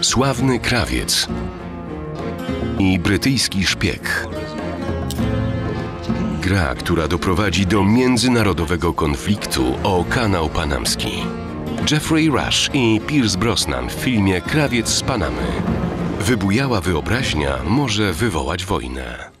Sławny krawiec i brytyjski szpieg. Gra, która doprowadzi do międzynarodowego konfliktu o Kanał Panamski. Geoffrey Rush i Pierce Brosnan w filmie Krawiec z Panamy. Wybujała wyobraźnia może wywołać wojnę.